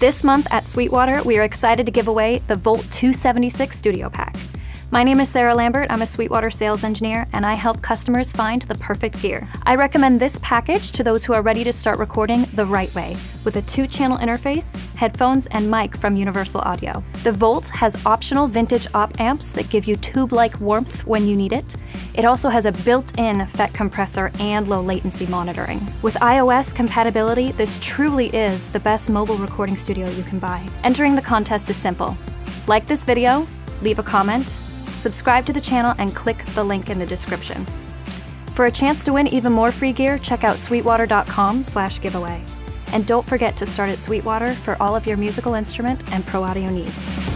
This month at Sweetwater, we are excited to give away the Volt 276 Studio Pack. My name is Sarah Lambert, I'm a Sweetwater sales engineer, and I help customers find the perfect gear. I recommend this package to those who are ready to start recording the right way, with a 2-channel interface, headphones, and mic from Universal Audio. The Volt has optional vintage op amps that give you tube-like warmth when you need it. It also has a built-in FET compressor and low latency monitoring. With iOS compatibility, this truly is the best mobile recording studio you can buy. Entering the contest is simple. Like this video, leave a comment, subscribe to the channel, and click the link in the description. For a chance to win even more free gear, check out sweetwater.com/giveaway. And don't forget to start at Sweetwater for all of your musical instrument and pro audio needs.